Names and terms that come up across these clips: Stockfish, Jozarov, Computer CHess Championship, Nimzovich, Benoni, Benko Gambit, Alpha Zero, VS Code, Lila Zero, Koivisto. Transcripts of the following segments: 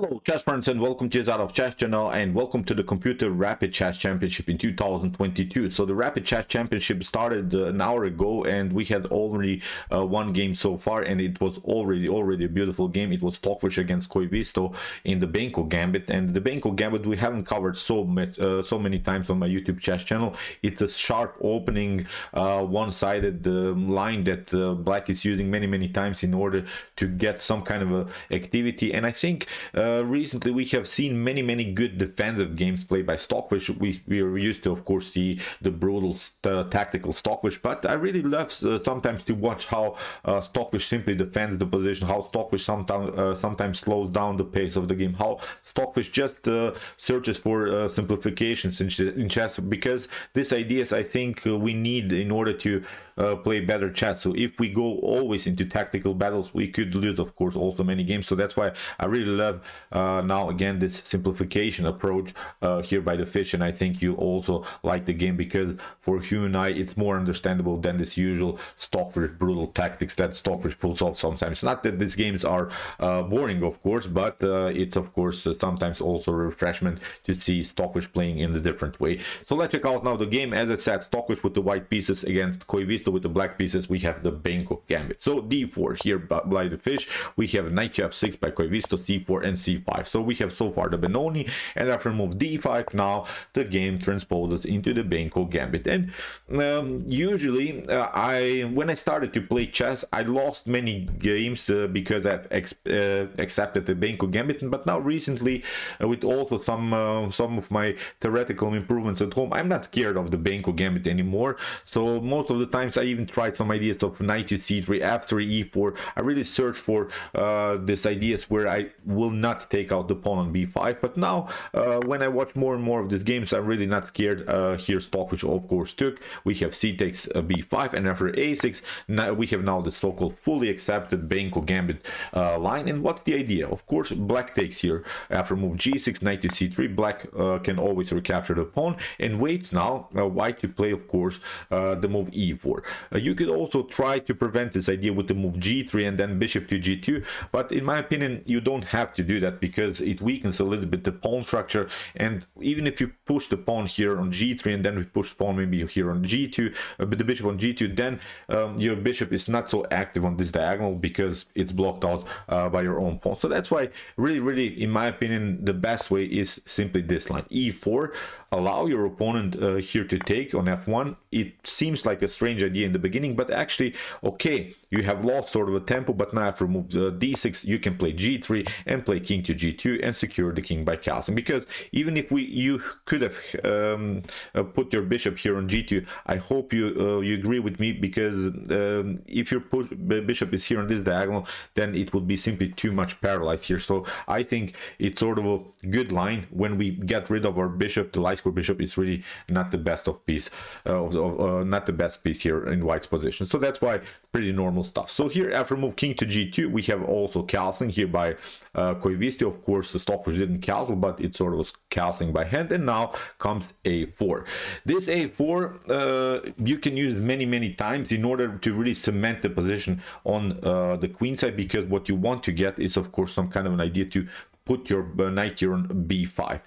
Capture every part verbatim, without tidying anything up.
Hello chess friends and welcome to Jozarov chess channel and welcome to the Computer Rapid Chess Championship in two thousand twenty-two. So the Rapid Chess Championship started uh, an hour ago and we had already uh, one game so far, and it was already already a beautiful game. It was Stockfish against Koivisto in the Benko Gambit, and the Benko Gambit we haven't covered so much uh, so many times on my YouTube chess channel. It's a sharp opening uh, one-sided uh, line that uh, black is using many many times in order to get some kind of a activity, and I think uh, Uh, recently we have seen many many good defensive games played by Stockfish. We, we are used to, of course, see the brutal uh, tactical Stockfish, but I really love uh, sometimes to watch how uh, Stockfish simply defends the position, how Stockfish sometimes uh, sometimes slows down the pace of the game, how Stockfish just uh, searches for uh, simplifications in, ch in chess, because these ideas I think uh, we need in order to uh, play better chess. So if we go always into tactical battles, we could lose, of course, also many games. So that's why I really love Uh, now again this simplification approach uh, here by the fish, and I think you also like the game because for human eye it's more understandable than this usual Stockfish brutal tactics that Stockfish pulls off sometimes. Not that these games are uh, boring, of course, but uh, it's of course uh, sometimes also refreshment to see Stockfish playing in a different way. So let's check out now the game. As I said, Stockfish with the white pieces against Koivisto with the black pieces. We have the Benko Gambit. So d four here by the fish. We have knight to f six by Koivisto, c four and c five. So we have so far the Benoni, and after move d five now the game transposes into the Benko Gambit. And um, usually uh, I when I started to play chess I lost many games uh, because I've ex uh, accepted the Benko Gambit, but now recently uh, with also some uh, some of my theoretical improvements at home, I'm not scared of the Benko Gambit anymore. So most of the times I even tried some ideas of knight to c three, f three, e four. I really search for uh, these ideas where I will not take out the pawn on b five, but now uh, when I watch more and more of these games I'm really not scared. Uh, here Stockfish of course took, we have c takes uh, b five, and after a six now we have now the so-called fully accepted Benko Gambit uh, line. And what's the idea? Of course black takes here, after move g six, knight to c three, black uh, can always recapture the pawn and waits now uh, white to play, of course, uh, the move e four. Uh, you could also try to prevent this idea with the move g three and then bishop to g two, but in my opinion you don't have to do that because it weakens a little bit the pawn structure. And even if you push the pawn here on g three and then we push pawn maybe here on g two, uh, but the bishop on g two, then um, your bishop is not so active on this diagonal because it's blocked out uh, by your own pawn. So that's why really really in my opinion the best way is simply this line e four. Allow your opponent uh, here to take on f one. It seems like a strange idea in the beginning, but actually okay, you have lost sort of a tempo, but now if you remove uh, d six you can play g three and play king to g two and secure the king by castling. Because even if we you could have um, uh, put your bishop here on g two, I hope you uh, you agree with me, because um, if your push, bishop is here on this diagonal, then it would be simply too much paralyzed here. So I think it's sort of a good line. When we get rid of our bishop, the light square bishop is really not the best of piece uh, of, uh, not the best piece here in white's position. So that's why pretty normal stuff. So here after move king to g two we have also castling here by uh, Koivisto. Of course the Stockfish didn't castle, but it sort of was castling by hand, and now comes a four. This a four uh, you can use many many times in order to really cement the position on uh, the queen side, because what you want to get is of course some kind of an idea to put your knight here on b five.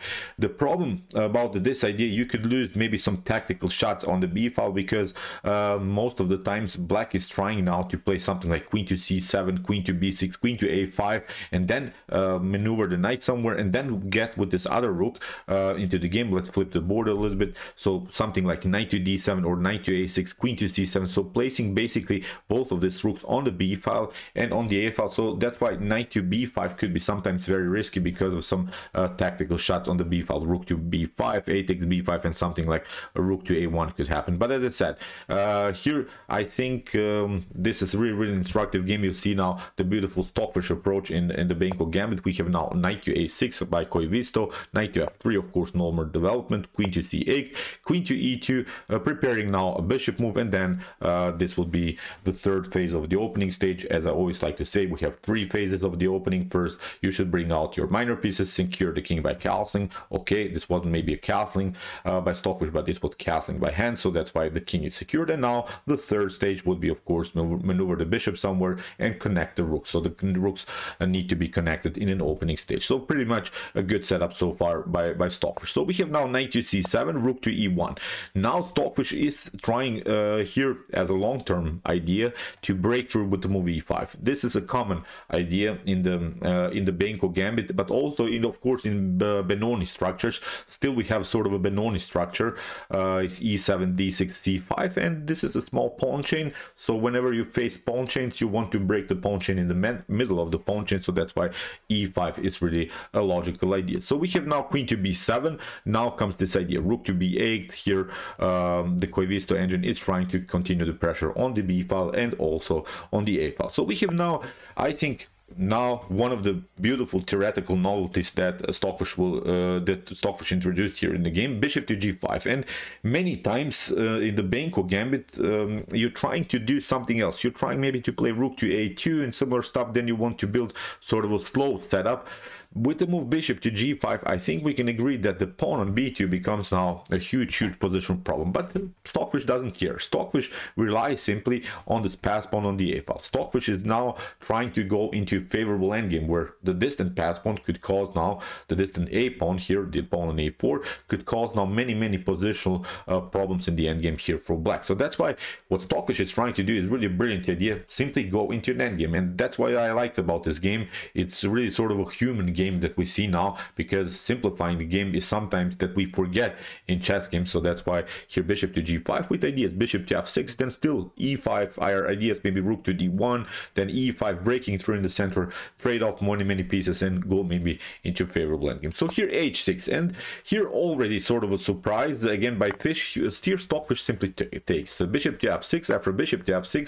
The problem about this idea, you could lose maybe some tactical shots on the b file, because uh, most of the times black is trying now to play something like queen to c seven, queen to b six, queen to a five, and then uh, maneuver the knight somewhere and then get with this other rook uh, into the game. Let's flip the board a little bit. So something like knight to d seven or knight to a six, queen to c seven. So placing basically both of these rooks on the b file and on the a file. So that's why knight to b five could be sometimes very risky, because of some uh, tactical shots on the b file. Rook to b five, a takes b five, and something like a rook to a one could happen. But as I said, uh, here I think um, this is a really really instructive game. You see now the beautiful Stockfish approach in, in the Benko Gambit. We have now knight to a six by Koivisto, knight to f three, of course normal development, queen to c eight, queen to e two, uh, preparing now a bishop move, and then uh, this will be the third phase of the opening stage. As I always like to say, we have three phases of the opening. First you should bring out your secure minor pieces, secure the king by castling. Okay, this wasn't maybe a castling uh, by Stockfish, but this was castling by hand, so that's why the king is secured. And now the third stage would be, of course, maneuver the bishop somewhere and connect the rook. So the rooks need to be connected in an opening stage. So pretty much a good setup so far by, by Stockfish. So we have now knight to c seven, rook to e one. Now Stockfish is trying uh, here as a long-term idea to break through with the move e five. This is a common idea in the uh, in the Benko Gambit, but also in, of course, in uh, Benoni structures. Still we have sort of a Benoni structure. Uh, it's e seven, d six, c five, and this is a small pawn chain. So whenever you face pawn chains, you want to break the pawn chain in the middle of the pawn chain. So that's why e five is really a logical idea. So we have now queen to b seven. Now comes this idea, rook to b eight. Here um, the Koivisto engine is trying to continue the pressure on the b file and also on the a file. So we have now, I think, now one of the beautiful theoretical novelties that Stockfish will uh, that Stockfish introduced here in the game, bishop to g five. And many times uh, in the Benko Gambit, um, you're trying to do something else. You're trying maybe to play rook to a two and similar stuff. Then you want to build sort of a slow setup. With the move bishop to g five, I think we can agree that the pawn on b two becomes now a huge, huge position problem. But Stockfish doesn't care. Stockfish relies simply on this pass pawn on the a file. Stockfish is now trying to go into a favorable endgame where the distant pass pawn could cause now the distant a pawn here, the pawn on a four, could cause now many, many positional uh, problems in the endgame here for black. So that's why what Stockfish is trying to do is really a brilliant idea. Simply go into an endgame, and that's what I liked about this game. It's really sort of a human game. game that we see now, because simplifying the game is sometimes that we forget in chess games. So that's why here bishop to g five with ideas, bishop to f six, then still e five, our ideas, maybe rook to d one, then e five, breaking through in the center, trade off many many pieces and go maybe into favorable endgame. So here h six, and here already sort of a surprise again by Fish. Here Stockfish simply takes so bishop to f six. After bishop to f six,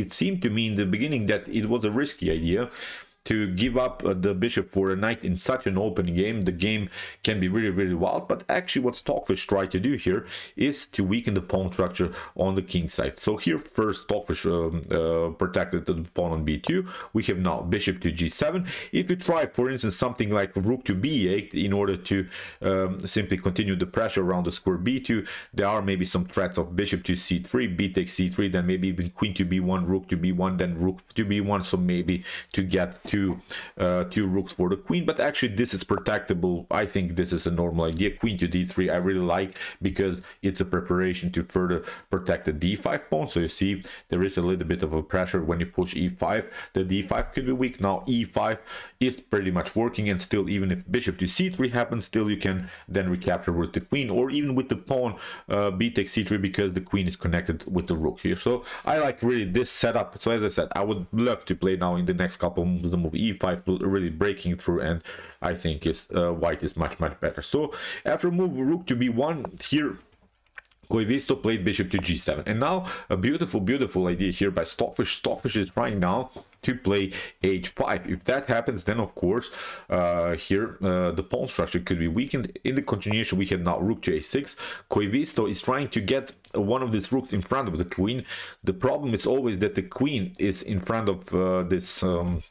it seemed to me in the beginning that it was a risky idea to give up the bishop for a knight in such an open game. The game can be really, really wild, but actually what Stockfish tried to do here is to weaken the pawn structure on the king side. So here first Stockfish um, uh, protected the pawn on b two. We have now bishop to g seven. If you try, for instance, something like rook to b eight in order to um, simply continue the pressure around the square b two, there are maybe some threats of bishop to c three, b takes c three, then maybe even queen to b one, rook to b one, then rook to b one, so maybe to get to Two, uh, two rooks for the queen. But actually this is protectable. I think this is a normal idea. Queen to d three I really like, because it's a preparation to further protect the d five pawn. So you see there is a little bit of a pressure when you push e five. The d five could be weak. Now e five is pretty much working, and still even if bishop to c three happens, still you can then recapture with the queen, or even with the pawn uh, b takes c three, because the queen is connected with the rook here. So I like really this setup. So as I said, I would love to play now in the next couple of the e five, really breaking through, and I think is uh, white is much much better. So after move rook to b one, here Koivisto played bishop to g seven, and now a beautiful beautiful idea here by Stockfish. Stockfish is trying now to play h five. If that happens, then of course uh, here uh, the pawn structure could be weakened. In the continuation we had now rook to a six. Koivisto is trying to get one of these rooks in front of the queen. The problem is always that the queen is in front of uh, this um,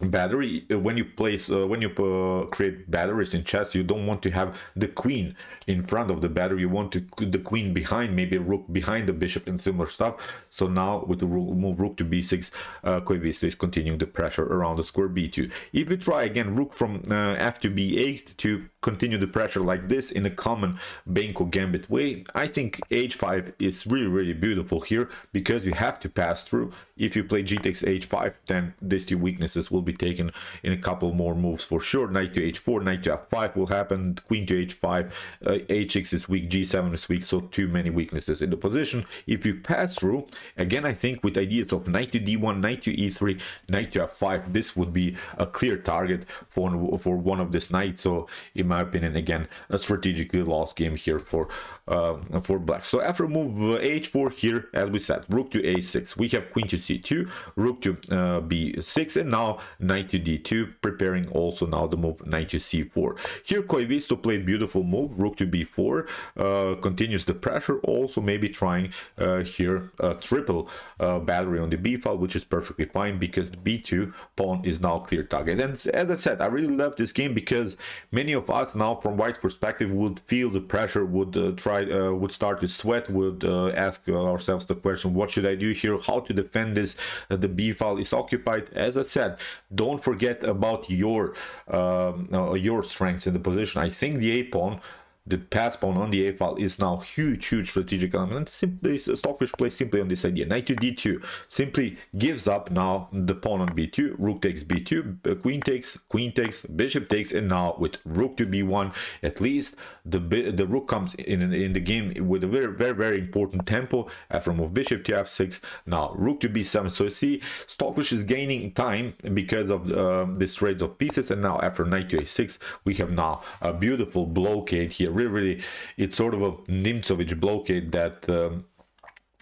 battery. When you place uh, when you uh, create batteries in chess, you don't want to have the queen in front of the battery. You want to the queen behind, maybe a rook behind the bishop and similar stuff. So now with the rook, move rook to b six, uh, Koivisto is continuing the pressure around the square b two. If you try again rook from uh, f to b eight to continue the pressure like this in a common Benko Gambit way, I think h five is really really beautiful here, because you have to pass through. If you play g takes h five, then these two weaknesses will be taken in a couple more moves for sure. Knight to h four, knight to f five will happen, queen to h five, uh, h six is weak, g seven is weak, so too many weaknesses in the position. If you pass through, again I think with ideas of knight to d one, knight to e three, knight to f five, this would be a clear target for, for one of this knight. So in my opinion, again, a strategically lost game here for uh, for black. So after move h four here, as we said, rook to a six, we have queen to c two, rook to uh, b six, and now knight to d two, preparing also now the move knight to c four. Here Koivisto played beautiful move, rook to b four, uh, continues the pressure, also maybe trying uh, here a triple uh, battery on the b file, which is perfectly fine because the b two pawn is now clear target. And as I said, I really love this game because many of us now from white perspective would feel the pressure, would uh, try uh, would start to sweat, would uh, ask ourselves the question, what should I do here, how to defend this, uh, the b file is occupied. As I said, don't forget about your um, uh, your strengths in the position. I think the a pawn, the pass pawn on the a file is now huge, huge strategic element. Simply Stockfish plays simply on this idea. Knight to d two simply gives up now the pawn on b two, rook takes b two, queen takes, queen takes, bishop takes, and now with rook to b one, at least the the rook comes in in the game with a very, very, very important tempo. After move bishop to f six, now rook to b seven. So you see, Stockfish is gaining time because of uh, this trade of pieces, and now after knight to a six, we have now a beautiful blockade here. Really, really, it's sort of a Nimzovich blockade that um,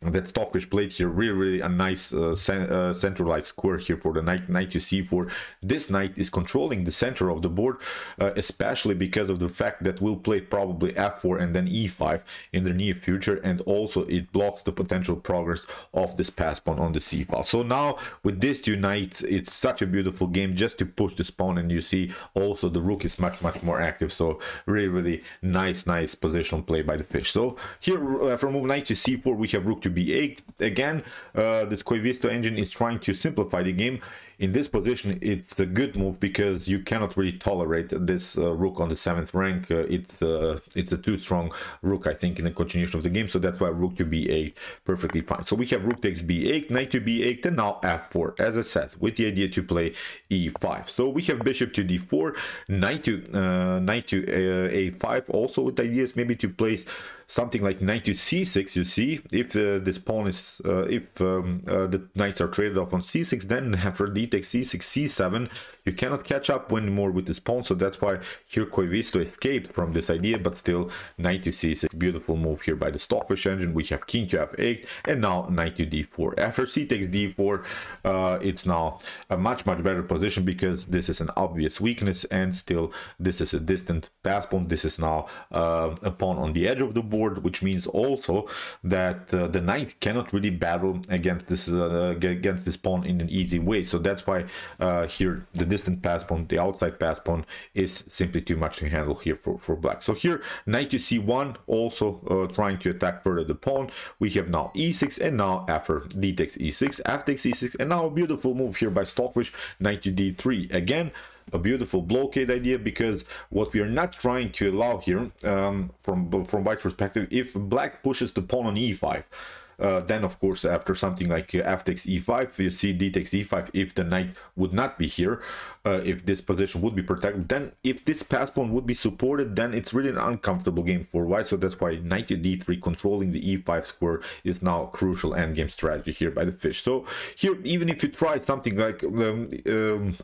that Stockfish played here. Really, really a nice uh, cent uh, centralized square here for the knight, knight to c four. This knight is controlling the center of the board, uh, especially because of the fact that we'll play probably f four and then e five in the near future, and also it blocks the potential progress of this pass pawn on the c file. So now with these two knights, it's such a beautiful game just to push this pawn, and you see also the rook is much, much more active. So really, really nice, nice positional play by the fish. So here uh, from move knight to c four, we have rook to b eight. Again, uh, this Koivisto engine is trying to simplify the game. In this position, it's a good move because you cannot really tolerate this uh, rook on the seventh rank. Uh, it's uh, it's a too strong rook, I think, in the continuation of the game. So that's why rook to b eight, perfectly fine. So we have rook takes b eight, knight to b eight, and now f four, as I said, with the idea to play e five. So we have bishop to d four, knight to uh, knight to uh, a five, also with ideas maybe to place something like knight to c six. You see, if uh, this pawn is uh, if um, uh, the knights are traded off on c six, then after d takes c six, c seven, you cannot catch up anymore with this pawn. So that's why here Koivisto escaped from this idea, but still knight to c six, beautiful move here by the Stockfish engine. We have king to f eight, and now knight to d four. After c takes d four, uh, it's now a much, much better position because this is an obvious weakness, and still this is a distant pass pawn. This is now uh, a pawn on the edge of the board, which means also that uh, the knight cannot really battle against this uh, against this pawn in an easy way. So that's why uh, here the distant pass pawn, the outside pass pawn, is simply too much to handle here for, for black. So here knight to c one, also uh, trying to attack further the pawn. We have now e six, and now after d takes e six, f takes e six, and now a beautiful move here by Stockfish, knight to d three. Again, a beautiful blockade idea, because what we are not trying to allow here, um, from from white's perspective, if black pushes the pawn on e five, uh, then of course after something like f takes e five, you see d takes e five. If the knight would not be here, uh, if this position would be protected, then if this pass pawn would be supported, then it's really an uncomfortable game for white. So that's why knight to d three, controlling the e five square, is now crucial endgame strategy here by the fish. So here, even if you try something like um, um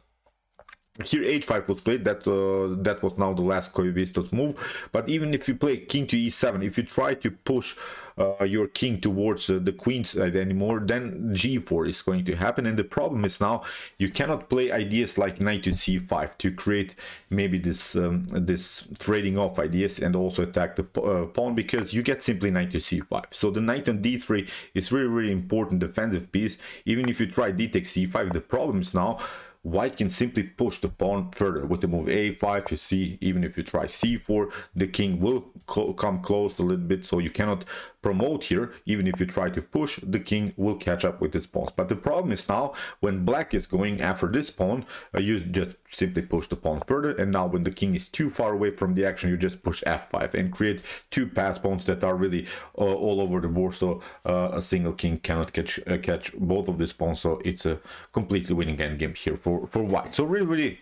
here h five was played, that uh, that was now the last Koivisto's move. But even if you play king to e seven, if you try to push uh, your king towards uh, the queen side anymore, then g four is going to happen. And the problem is now you cannot play ideas like knight to c five to create maybe this um, this trading off ideas and also attack the uh, pawn, because you get simply knight to c five. So the knight on d three is really, really important defensive piece. Even if you try d takes c five, the problem is now white can simply push the pawn further with the move a five. You see, even if you try c four, the king will co come close a little bit, so you cannot promote here. Even if you try to push, the king will catch up with this pawn. But the problem is now when black is going after this pawn, uh, you just simply push the pawn further, and now when the king is too far away from the action, you just push f five and create two pass pawns that are really uh, all over the board. So uh, a single king cannot catch uh, catch both of these pawns. So it's a completely winning endgame here for for white. So really, really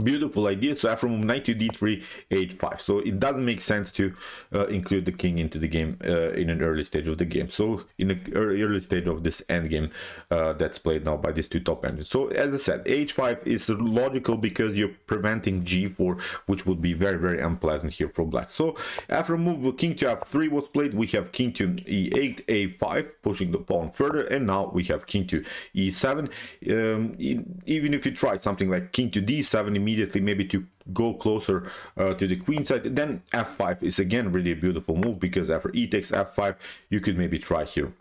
Beautiful idea. So I from knight to d three, h five. So it doesn't make sense to uh, include the king into the game uh, in an early stage of the game. So in the early stage of this endgame uh, that's played now by these two top engines. So as I said, h five is logical because you're preventing g four, which would be very, very unpleasant here for black. So after move king to f three was played, we have king to e eight, a five, pushing the pawn further, and now we have king to e seven. Um, even if you try something like king to d seven, immediately maybe to go closer uh, to the queen side, then f five is again really a beautiful move, because after e takes f five you could maybe try here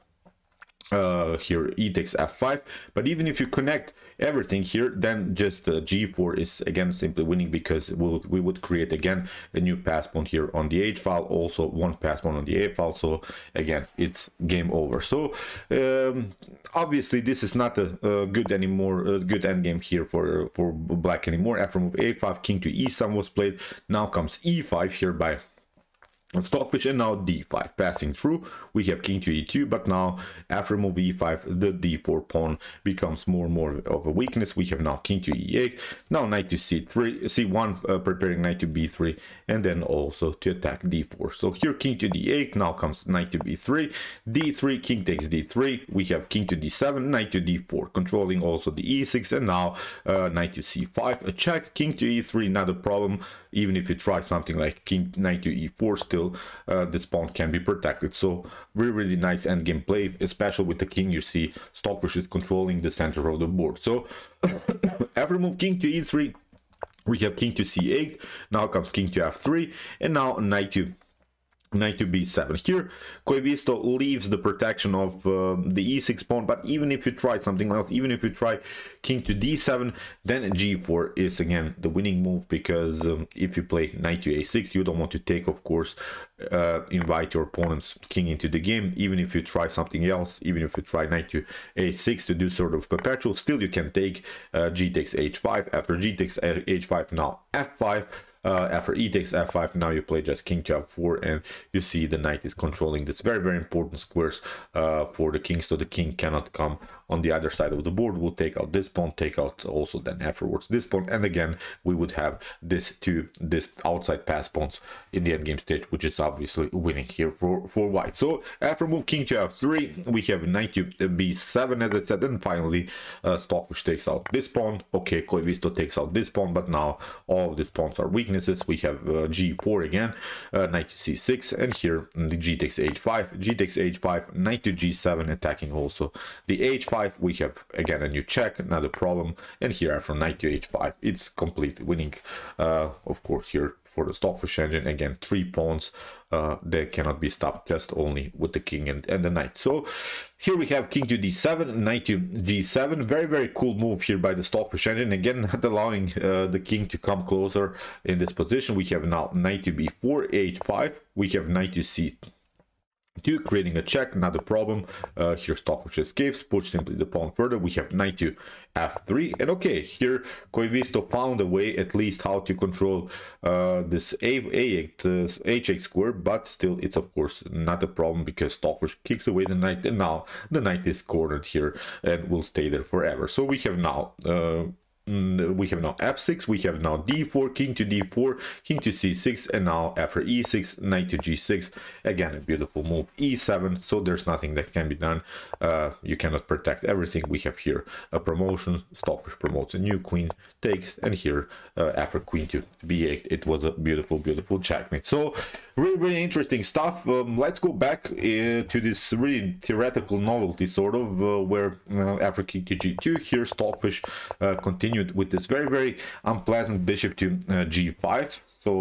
uh here e takes f five, but even if you connect everything here, then just uh, g four is again simply winning, because we'll, we would create again a new pass pawn here on the h file, also one pass pawn on the a file. So again it's game over. So um obviously this is not a, a good anymore a good endgame here for for black anymore. After move a five, king to e seven was played, now comes e five here by Stockfish, and now d five passing through. We have king to e two, but now after move e five the d four pawn becomes more and more of a weakness. We have now king to e eight, now knight to c three, c one, uh, preparing knight to b three, and then also to attack d four. So here king to d eight, now comes knight to b three, d three, king takes d three, we have king to d seven, knight to d four, controlling also the e six, and now uh, knight to c five, a check, king to e three, not a problem. Even if you try something like king knight to e four, still Uh, this pawn can be protected. So really, really nice endgame play, especially with the king. You see Stockfish is controlling the center of the board. So after move king to e three, we have king to c eight, now comes king to f three, and now knight to knight to b seven. Here Koivisto leaves the protection of uh, the e six pawn, but even if you try something else, even if you try king to d seven, then g four is again the winning move, because um, if you play knight to a six, you don't want to take, of course, uh, invite your opponent's king into the game. Even if you try something else, even if you try knight to a six to do sort of perpetual, still you can take uh, g takes h five, after g takes h five, now f five, Uh, after e takes f five, now you play just king to f four, and you see the knight is controlling this very, very important squares uh, for the king, so the king cannot come on the other side of the board. We'll take out this pawn, take out also then afterwards this pawn, and again we would have this two this outside pass pawns in the endgame stage, which is obviously winning here for for white. So after move king to f three, we have knight to b seven, as I said, and finally uh, Stockfish takes out this pawn. Okay, Koivisto takes out this pawn, but now all of these pawns are weak. We have uh, g four again, uh, knight to c six, and here the g takes h five, g takes h five, knight to g seven, attacking also the h five. We have again a new check, another problem, and here from knight to h five, it's complete winning. Uh, of course, here for the Stockfish engine, again three pawns uh, that cannot be stopped, just only with the king and, and the knight. So here we have king to d seven, knight to g seven. Very, very cool move here by the Stockfish engine, again not allowing uh, the king to come closer in this position. We have now knight to b four, h five, we have knight to c two, creating a check, not a problem. Uh, here Stockfish escapes, push simply the pawn further, we have knight to f three, and okay, here Koivisto found a way at least how to control uh, this a eight, h eight square, but still it's of course not a problem, because Stockfish kicks away the knight, and now the knight is cornered here and will stay there forever. So we have now uh, we have now f six, we have now d four, king to d four, king to c six, and now after e six, knight to g six, again a beautiful move, e seven. So there's nothing that can be done, uh, you cannot protect everything. We have here a promotion, Stockfish promotes a new, queen takes, and here uh, after queen to b eight, it was a beautiful, beautiful checkmate. So really, really interesting stuff. Um, let's go back uh, to this really theoretical novelty sort of, uh, where uh, after king to g two, here Stockfish uh, continues with this very, very unpleasant bishop to uh, g five. So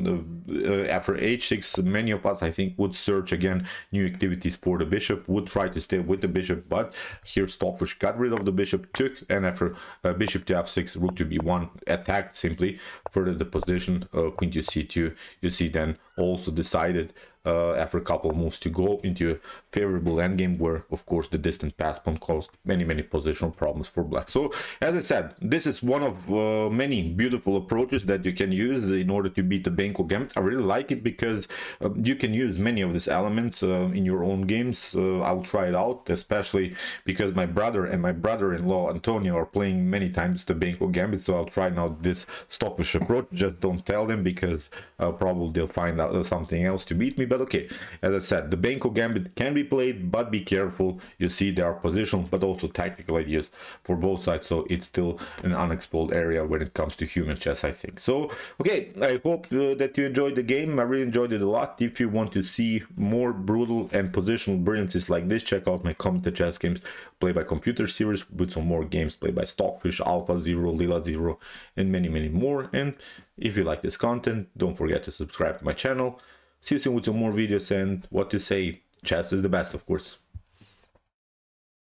uh, after h six, many of us I think would search again new activities for the bishop, would try to stay with the bishop, but here Stockfish got rid of the bishop, took, and after uh, bishop to f six, rook to b one, attacked simply further the position, uh, queen to c two, you see then also decided uh, after a couple of moves to go into a favorable endgame, where of course the distant pass pawn caused many many positional problems for black. So as I said, this is one of uh, many beautiful approaches that you can use in order to beat the Benko Gambit. I really like it because uh, you can use many of these elements uh, in your own games. uh, I'll try it out, especially because my brother and my brother-in-law Antonio are playing many times the Benko Gambit, so I'll try now this Stockfish approach. Just don't tell them, because uh, probably they'll find out something else to beat me. But okay, as I said, the Benko Gambit can be played, but be careful. You see, there are positional but also tactical ideas for both sides, so it's still an unexplored area when it comes to human chess, I think. So okay, I hope uh, that you enjoyed the game. I really enjoyed it a lot. If you want to see more brutal and positional brilliances like this, check out my Comment Chess Games Play by Computer series with some more games played by Stockfish, Alpha Zero, Lila Zero, and many many more. And if you like this content, don't forget to subscribe to my channel. See you soon with some more videos, and what to say, chess is the best, of course.